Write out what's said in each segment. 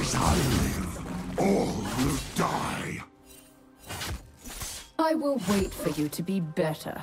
As I live, all will die. I will wait for you to be better.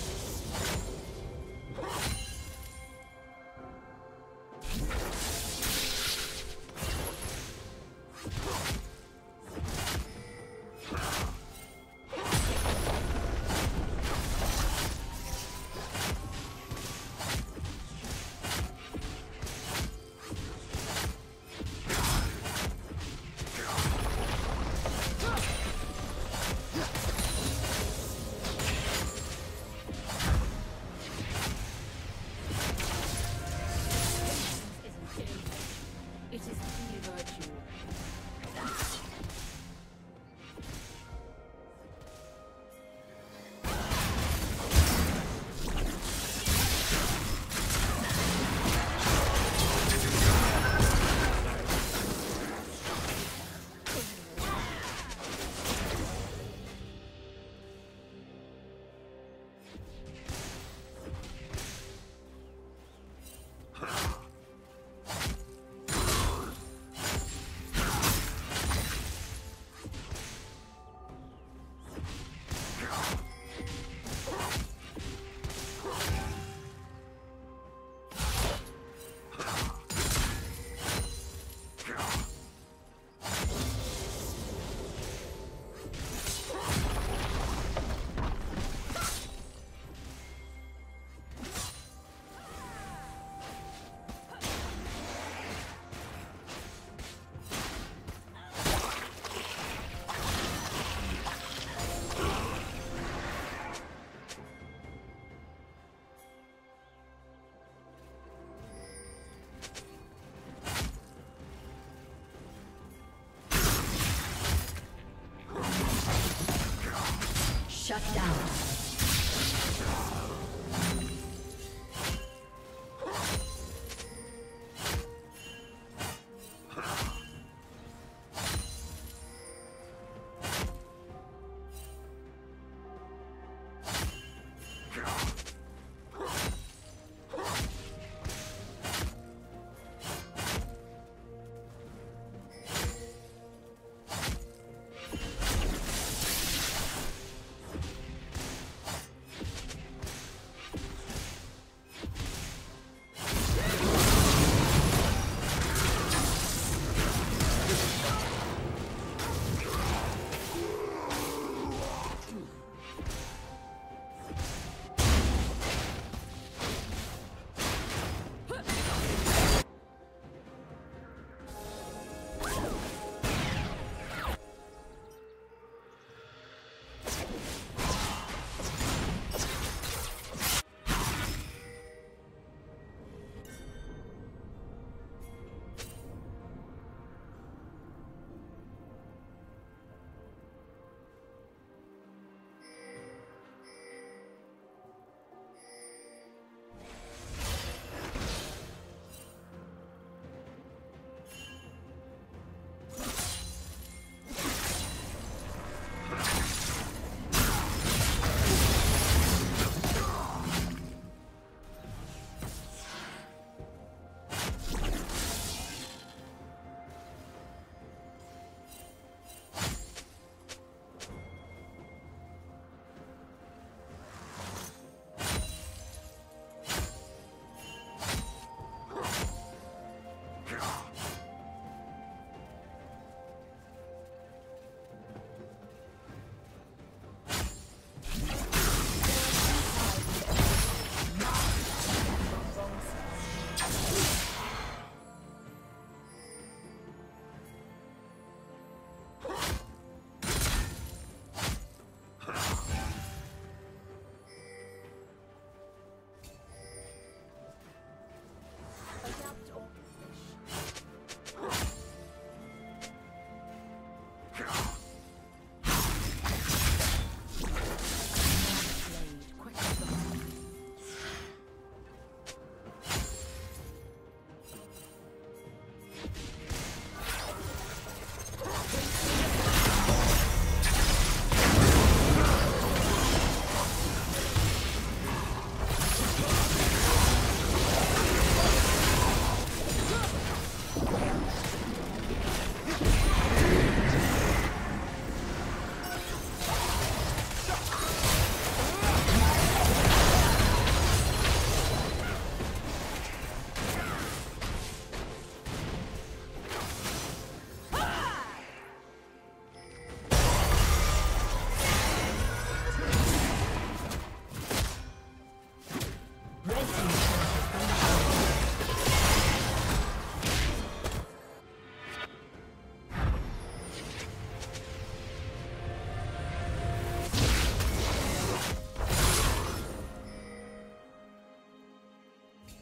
Shut down.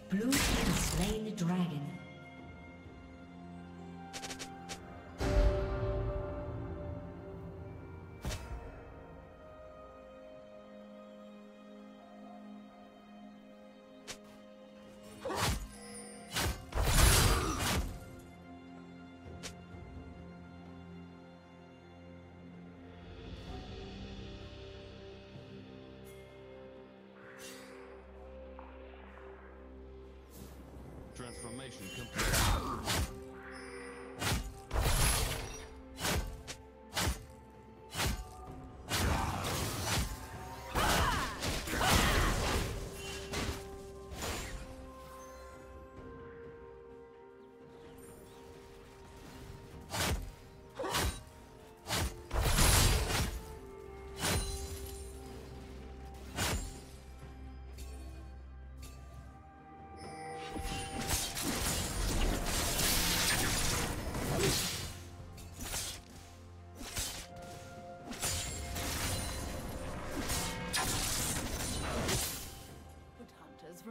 Blue team slain the dragon. Transformation complete.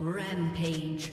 Rampage.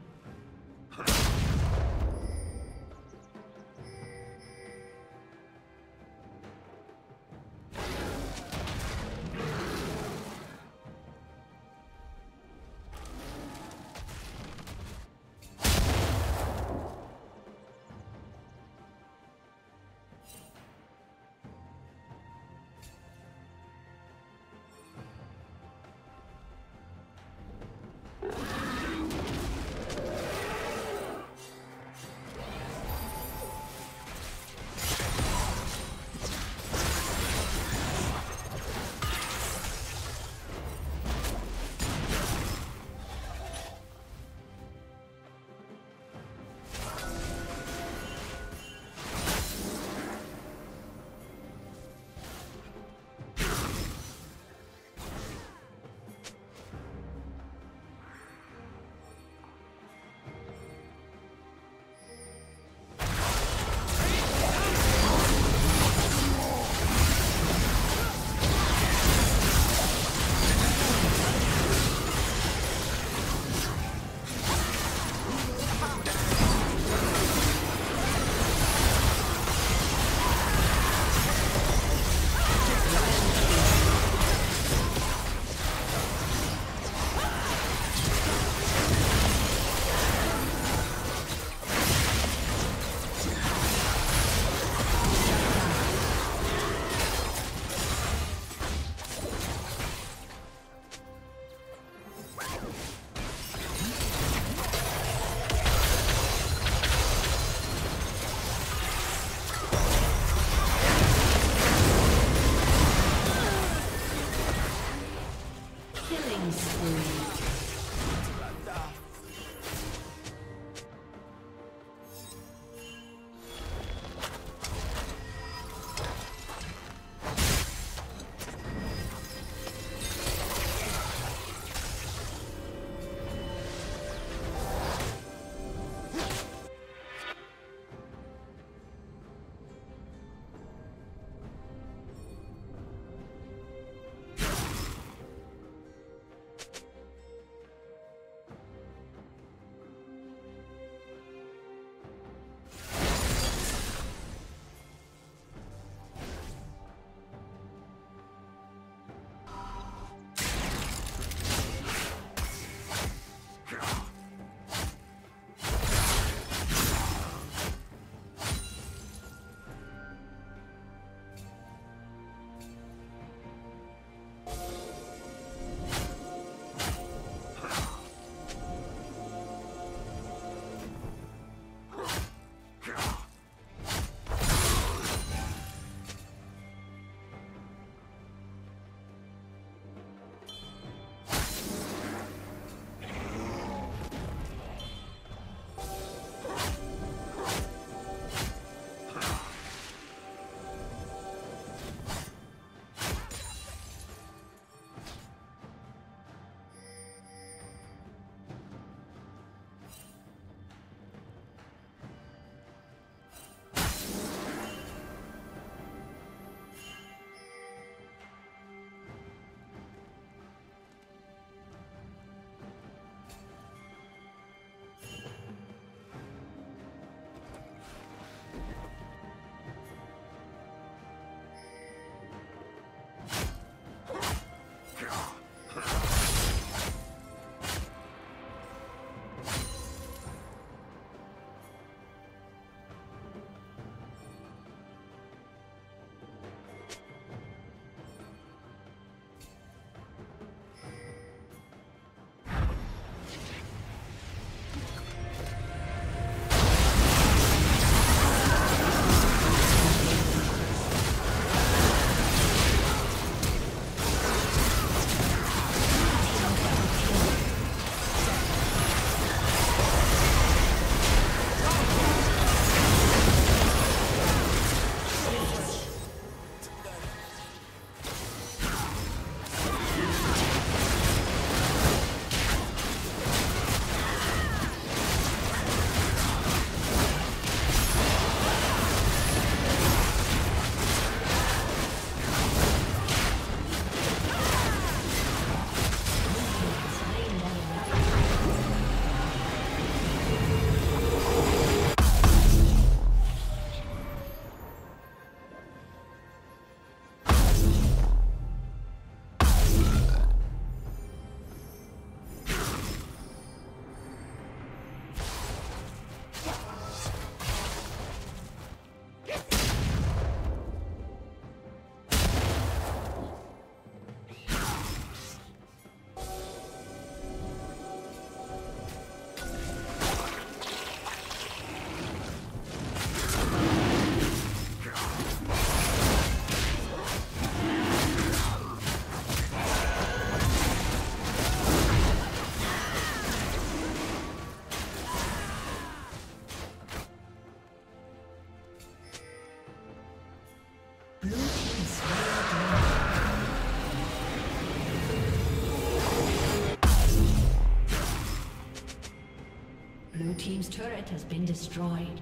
Blue team's turret has been destroyed.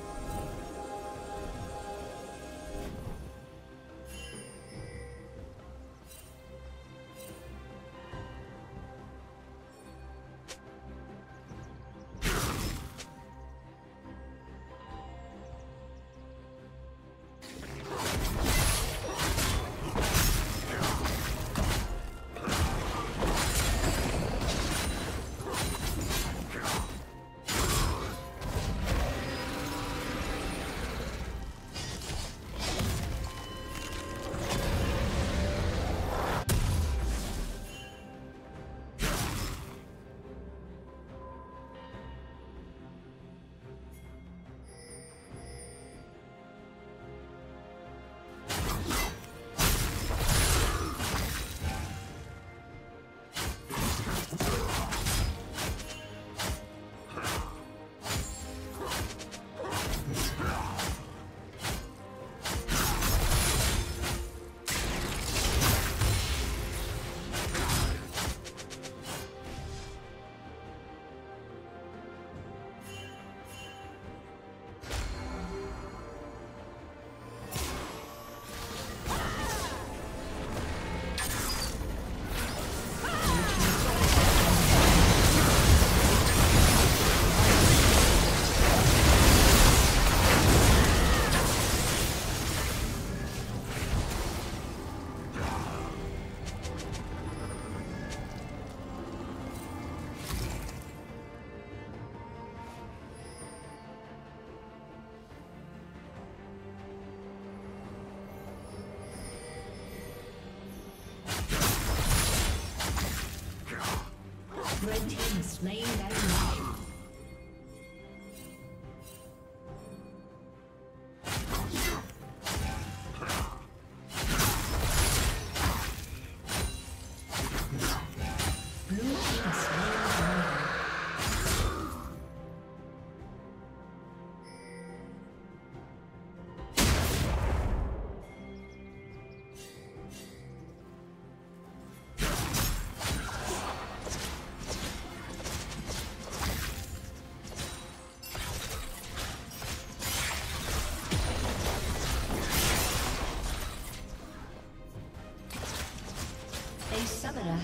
Red team is slain down.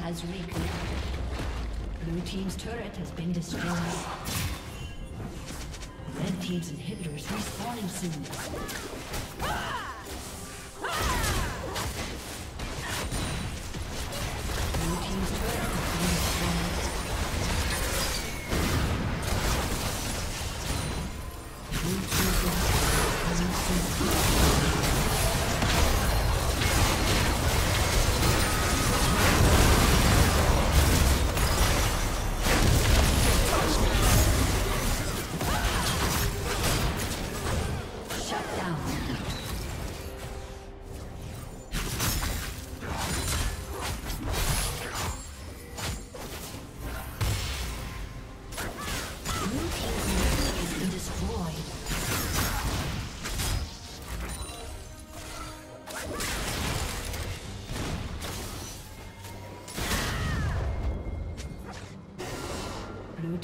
Has reconnected. Blue team's turret has been destroyed. Red team's inhibitors respawning soon. Blue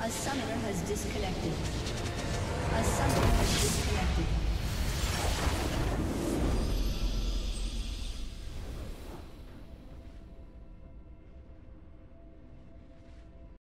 A summoner has disconnected. A summoner has disconnected.